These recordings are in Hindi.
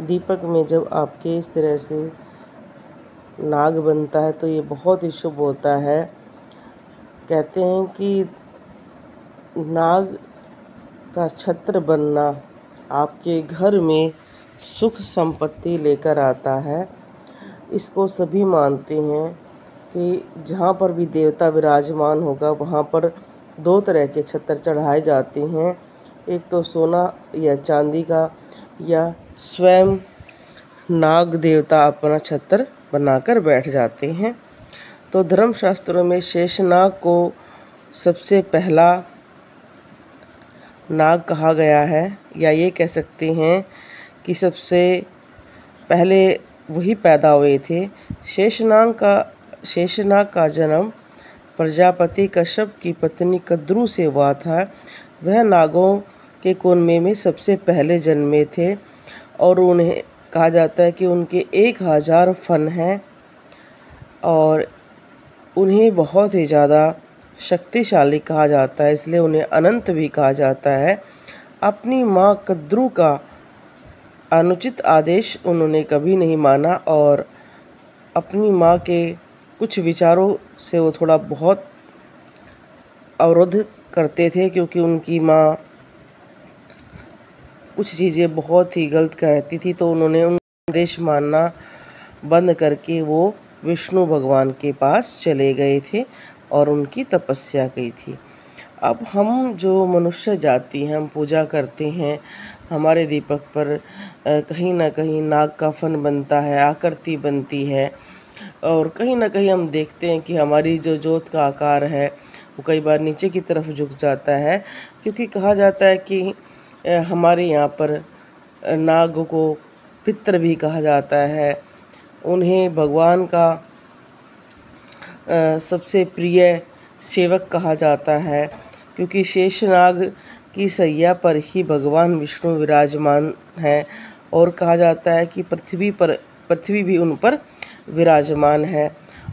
दीपक में जब आपके इस तरह से नाग बनता है तो ये बहुत ही शुभ होता है। कहते हैं कि नाग का छत्र बनना आपके घर में सुख संपत्ति लेकर आता है। इसको सभी मानते हैं कि जहाँ पर भी देवता विराजमान होगा वहाँ पर दो तरह के छत्र चढ़ाए जाते हैं, एक तो सोना या चांदी का, या स्वयं नाग देवता अपना छत्र बनाकर बैठ जाते हैं। तो धर्मशास्त्रों में शेषनाग को सबसे पहला नाग कहा गया है, या ये कह सकते हैं कि सबसे पहले वही पैदा हुए थे। शेषनाग का जन्म प्रजापति कश्यप की पत्नी कद्रू से हुआ था। वह नागों के कुनबे में सबसे पहले जन्मे थे और उन्हें कहा जाता है कि उनके 1000 फन हैं और उन्हें बहुत ही ज़्यादा शक्तिशाली कहा जाता है, इसलिए उन्हें अनंत भी कहा जाता है। अपनी माँ कद्रू का अनुचित आदेश उन्होंने कभी नहीं माना और अपनी माँ के कुछ विचारों से वो थोड़ा बहुत अवरोध करते थे, क्योंकि उनकी माँ कुछ चीज़ें बहुत ही गलत कहती थी। तो उन्होंने उनका आदेश मानना बंद करके वो विष्णु भगवान के पास चले गए थे और उनकी तपस्या की थी। अब हम जो मनुष्य जाति हैं, हम पूजा करते हैं, हमारे दीपक पर कहीं ना कहीं नाग का फन बनता है, आकृति बनती है और कहीं ना कहीं हम देखते हैं कि हमारी जो ज्योत का आकार है वो कई बार नीचे की तरफ झुक जाता है, क्योंकि कहा जाता है कि हमारे यहाँ पर नाग को पितर भी कहा जाता है। उन्हें भगवान का सबसे प्रिय सेवक कहा जाता है, क्योंकि शेषनाग की सैया पर ही भगवान विष्णु विराजमान हैं और कहा जाता है कि पृथ्वी भी उन पर विराजमान है।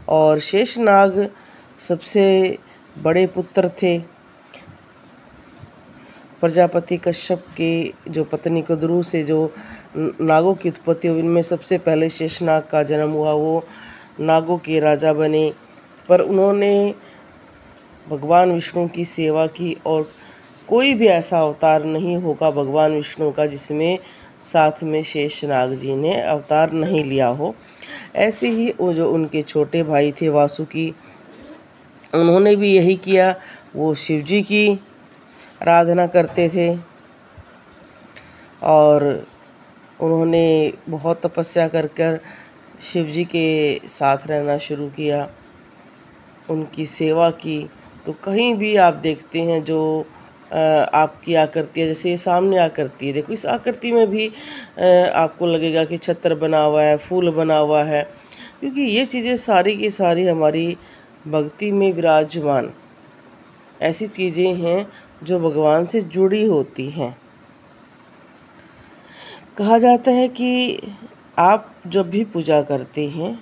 और शेषनाग सबसे बड़े पुत्र थे प्रजापति कश्यप के, जो पत्नी कद्रू से जो नागों की उत्पत्ति हुई, उनमें सबसे पहले शेषनाग का जन्म हुआ। वो नागों के राजा बने, पर उन्होंने भगवान विष्णु की सेवा की और कोई भी ऐसा अवतार नहीं होगा भगवान विष्णु का जिसमें साथ में शेषनाग जी ने अवतार नहीं लिया हो। ऐसे ही वो जो उनके छोटे भाई थे वासुकी, उन्होंने भी यही किया, वो शिव जी की आराधना करते थे और उन्होंने बहुत तपस्या कर कर शिव जी के साथ रहना शुरू किया, उनकी सेवा की। तो कहीं भी आप देखते हैं जो आपकी आकृति है, जैसे ये सामने आकृति है, देखो इस आकृति में भी आपको लगेगा कि छत्र बना हुआ है, फूल बना हुआ है, क्योंकि ये चीज़ें सारी की सारी हमारी भक्ति में विराजमान ऐसी चीज़ें हैं जो भगवान से जुड़ी होती हैं। कहा जाता है कि आप जब भी पूजा करते हैं,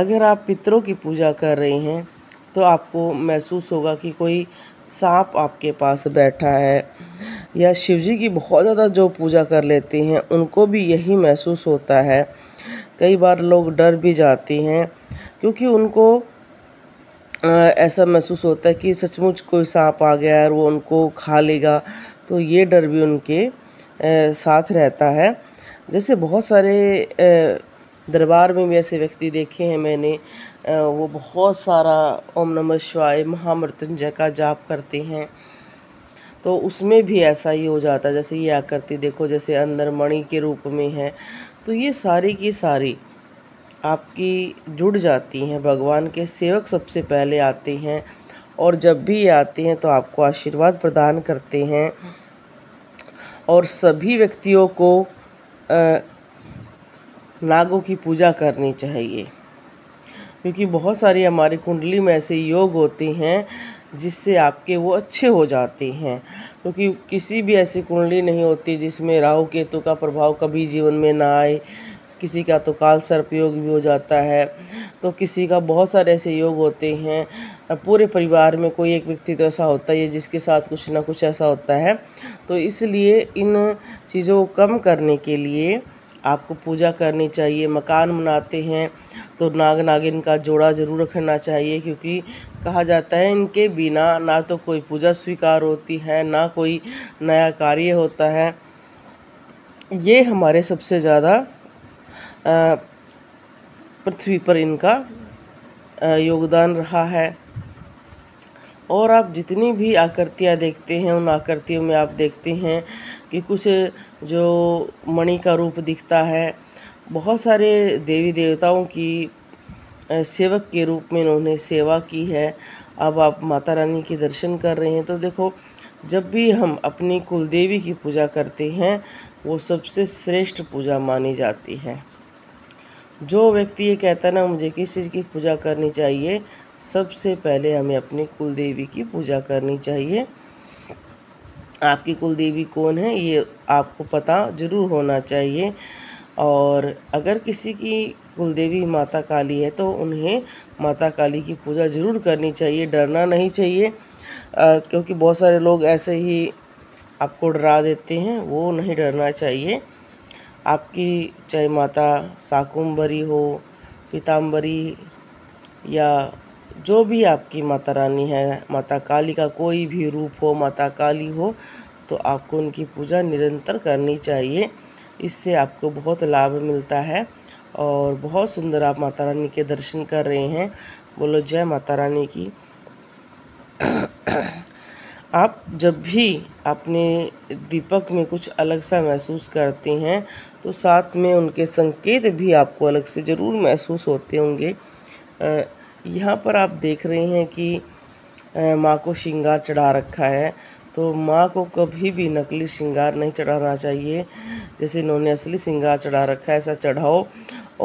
अगर आप पितरों की पूजा कर रहे हैं तो आपको महसूस होगा कि कोई सांप आपके पास बैठा है, या शिवजी की बहुत ज़्यादा जो पूजा कर लेते हैं उनको भी यही महसूस होता है। कई बार लोग डर भी जाते हैं क्योंकि उनको ऐसा महसूस होता है कि सचमुच कोई सांप आ गया और वो उनको खा लेगा, तो ये डर भी उनके साथ रहता है। जैसे बहुत सारे दरबार में भी ऐसे व्यक्ति देखे हैं मैंने, वो बहुत सारा ओम नमः शिवाय महामृत्युंजय का जाप करते हैं, तो उसमें भी ऐसा ही हो जाता है। जैसे ये आकृति देखो, जैसे अंदर मणि के रूप में है, तो ये सारी की सारी आपकी जुड़ जाती हैं। भगवान के सेवक सबसे पहले आते हैं और जब भी ये आते हैं तो आपको आशीर्वाद प्रदान करते हैं और सभी व्यक्तियों को नागों की पूजा करनी चाहिए, क्योंकि बहुत सारी हमारी कुंडली में ऐसे योग होते हैं जिससे आपके वो अच्छे हो जाते हैं, क्योंकि किसी भी ऐसी कुंडली नहीं होती जिसमें राहु केतु का प्रभाव कभी जीवन में ना आए। किसी का तो काल सर्प योग भी हो जाता है, तो किसी का बहुत सारे ऐसे योग होते हैं। पूरे परिवार में कोई एक व्यक्ति तो ऐसा होता ही है जिसके साथ कुछ ना कुछ ऐसा होता है। तो इसलिए इन चीज़ों को कम करने के लिए आपको पूजा करनी चाहिए। मकान बनाते हैं तो नाग नागिन का जोड़ा ज़रूर रखना चाहिए, क्योंकि कहा जाता है इनके बिना ना तो कोई पूजा स्वीकार होती है, ना कोई नया कार्य होता है। ये हमारे सबसे ज़्यादा पृथ्वी पर इनका योगदान रहा है। और आप जितनी भी आकृतियाँ देखते हैं, उन आकृतियों में आप देखते हैं कि कुछ जो मणि का रूप दिखता है, बहुत सारे देवी देवताओं की सेवक के रूप में उन्होंने सेवा की है। अब आप माता रानी के दर्शन कर रहे हैं, तो देखो जब भी हम अपनी कुलदेवी की पूजा करते हैं, वो सबसे श्रेष्ठ पूजा मानी जाती है। जो व्यक्ति ये कहता है ना मुझे किस चीज़ की पूजा करनी चाहिए, सबसे पहले हमें अपनी कुलदेवी की पूजा करनी चाहिए। आपकी कुलदेवी कौन है ये आपको पता ज़रूर होना चाहिए। और अगर किसी की कुलदेवी माता काली है तो उन्हें माता काली की पूजा ज़रूर करनी चाहिए, डरना नहीं चाहिए। क्योंकि बहुत सारे लोग ऐसे ही आपको डरा देते हैं, वो नहीं डरना चाहिए। आपकी चाहे माता शाकुंभरी हो, पीताम्बरी, या जो भी आपकी माता रानी है, माता काली का कोई भी रूप हो, माता काली हो, तो आपको उनकी पूजा निरंतर करनी चाहिए। इससे आपको बहुत लाभ मिलता है। और बहुत सुंदर आप माता रानी के दर्शन कर रहे हैं, बोलो जय माता रानी की। आप जब भी अपने दीपक में कुछ अलग सा महसूस करते हैं, तो साथ में उनके संकेत भी आपको अलग से ज़रूर महसूस होते होंगे। यहाँ पर आप देख रहे हैं कि माँ को श्रृंगार चढ़ा रखा है, तो माँ को कभी भी नकली श्रृंगार नहीं चढ़ाना चाहिए। जैसे इन्होंने असली श्रृंगार चढ़ा रखा है, ऐसा चढ़ाओ।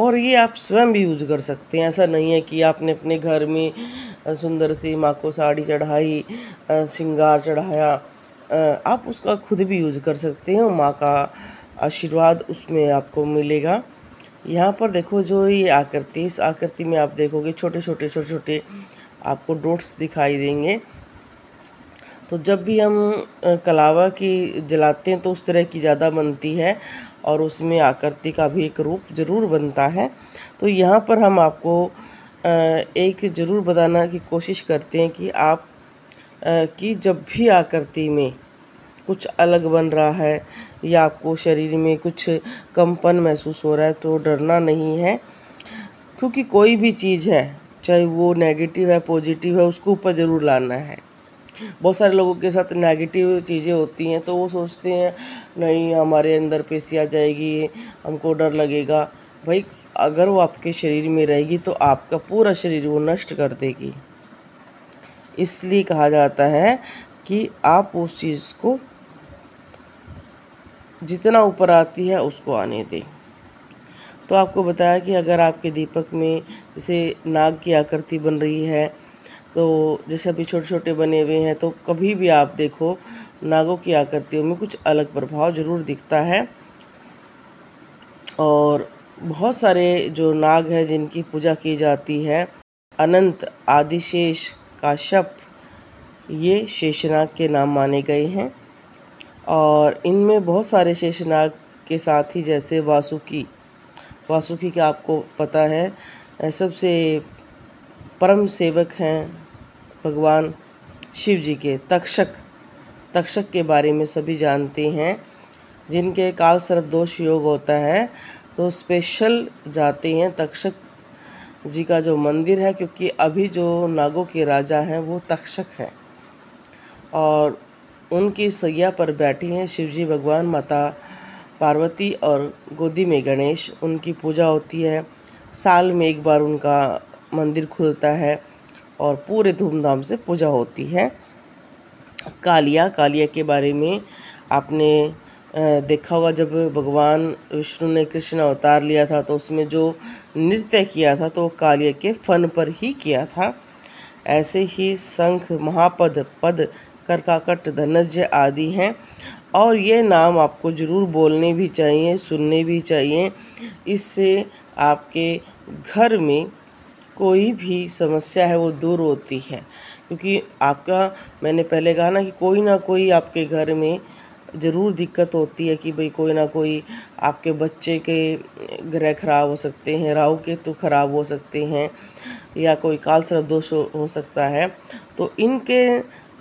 और ये आप स्वयं भी यूज कर सकते हैं। ऐसा नहीं है कि आपने अपने घर में सुंदर सी माँ को साड़ी चढ़ाई, श्रृंगार चढ़ाया, आप उसका खुद भी यूज कर सकते हैं। माँ का आशीर्वाद उसमें आपको मिलेगा। यहाँ पर देखो जो ये आकृति, इस आकृति में आप देखोगे छोटे छोटे आपको डॉट्स दिखाई देंगे। तो जब भी हम कलावा की जलाते हैं तो उस तरह की ज़्यादा बनती है, और उसमें आकृति का भी एक रूप ज़रूर बनता है। तो यहाँ पर हम आपको एक ज़रूर बताना की कोशिश करते हैं कि आप की जब भी आकृति में कुछ अलग बन रहा है या आपको शरीर में कुछ कंपन महसूस हो रहा है, तो डरना नहीं है। क्योंकि कोई भी चीज़ है, चाहे वो नेगेटिव है पॉजिटिव है, उसको ऊपर ज़रूर लाना है। बहुत सारे लोगों के साथ नेगेटिव चीज़ें होती हैं, तो वो सोचते हैं नहीं हमारे अंदर पेशी आ जाएगी, हमको डर लगेगा। भाई अगर वो आपके शरीर में रहेगी तो आपका पूरा शरीर वो नष्ट कर देगी। इसलिए कहा जाता है कि आप उस चीज़ को जितना ऊपर आती है उसको आने दें। तो आपको बताया कि अगर आपके दीपक में जैसे नाग की आकृति बन रही है, तो जैसे अभी छोटे छोटे बने हुए हैं, तो कभी भी आप देखो नागों की आकृतियों में कुछ अलग प्रभाव ज़रूर दिखता है। और बहुत सारे जो नाग हैं जिनकी पूजा की जाती है, अनंत, आदिशेष, काश्यप, ये शेषनाग के नाम माने गए हैं। और इनमें बहुत सारे शेषनाग के साथ ही जैसे वासुकी का आपको पता है सबसे परम सेवक हैं भगवान शिव जी के। तक्षक के बारे में सभी जानते हैं, जिनके काल सर्प दोष योग होता है, तो स्पेशल जाते हैं तक्षक जी का जो मंदिर है, क्योंकि अभी जो नागों के राजा हैं वो तक्षक हैं। और उनकी सैया पर बैठी हैं शिवजी भगवान, माता पार्वती, और गोदी में गणेश। उनकी पूजा होती है, साल में एक बार उनका मंदिर खुलता है और पूरे धूमधाम से पूजा होती है। कालिया के बारे में आपने देखा होगा, जब भगवान विष्णु ने कृष्ण अवतार लिया था तो उसमें जो नृत्य किया था तो कालिया के फन पर ही किया था। ऐसे ही संख, महापद, पद, करकाकट, धनंजय आदि हैं। और ये नाम आपको ज़रूर बोलने भी चाहिए, सुनने भी चाहिए। इससे आपके घर में कोई भी समस्या है वो दूर होती है। क्योंकि आपका, मैंने पहले कहा ना कि कोई ना कोई आपके घर में ज़रूर दिक्कत होती है कि भाई कोई ना कोई आपके बच्चे के ग्रह खराब हो सकते हैं, राहु केतु खराब हो सकते हैं या कोई काल सर्प दोष हो सकता है। तो इनके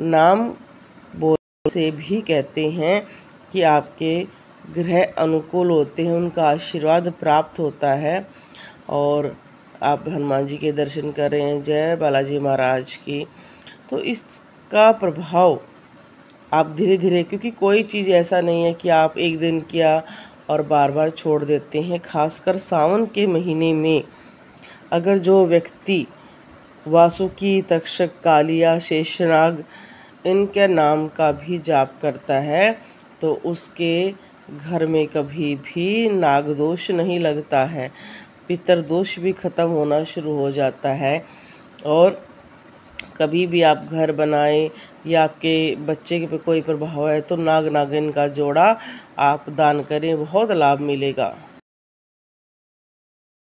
नाम बोलने से भी कहते हैं कि आपके ग्रह अनुकूल होते हैं, उनका आशीर्वाद प्राप्त होता है। और आप हनुमान जी के दर्शन कर रहे हैं, जय बालाजी महाराज की। तो इसका प्रभाव आप धीरे धीरे, क्योंकि कोई चीज़ ऐसा नहीं है कि आप एक दिन किया और बार बार छोड़ देते हैं। खासकर सावन के महीने में अगर जो व्यक्ति वासुकी, तक्षक, कालिया, शेषनाग इनके नाम का भी जाप करता है तो उसके घर में कभी भी नागदोष नहीं लगता है, पितरदोष भी ख़त्म होना शुरू हो जाता है। और कभी भी आप घर बनाएं या आपके बच्चे के पे कोई प्रभाव है तो नाग नागिन का जोड़ा आप दान करें, बहुत लाभ मिलेगा।